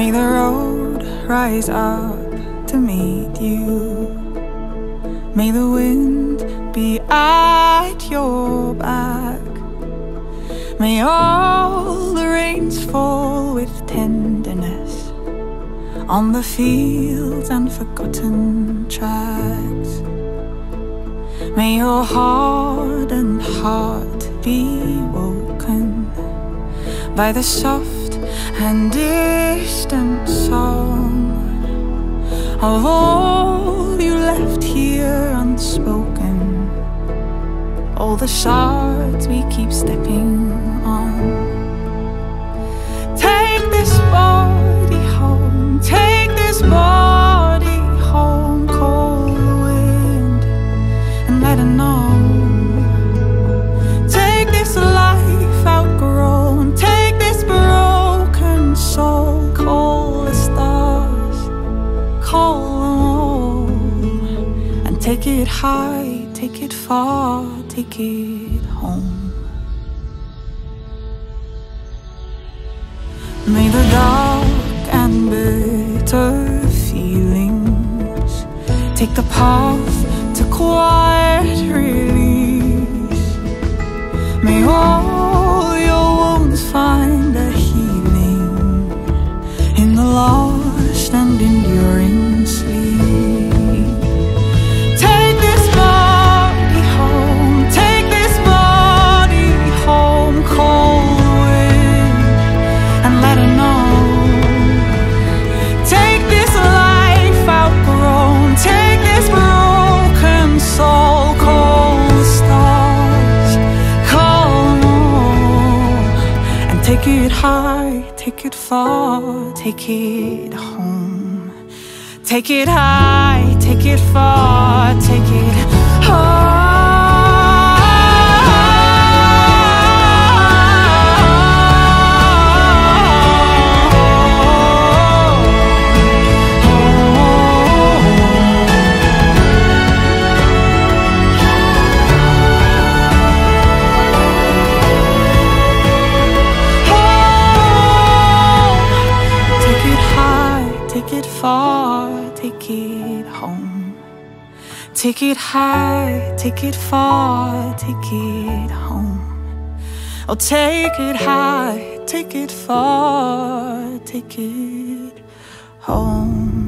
May the road rise up to meet you. May the wind be at your back. May all the rains fall with tenderness on the fields and forgotten tracks. May your hardened heart be woken by the soft and distant song of all you left here unspoken, all the shards we keep stepping on. Take this body home, take this body home, call the wind and let it know. Take this life outgrown, take this broken soul, call the stars, call them all, and take it high, take it far, take it home. May the dark and bitter feelings take the path to quiet release. May all your wounds find a healing in the lost and enduring sleep. Take this body home, take this body home, cold. Take it high, take it far, take it home. Take it high, take it far, take it home. Take it high, take it far, take it home. Oh, take it high, take it far, take it home.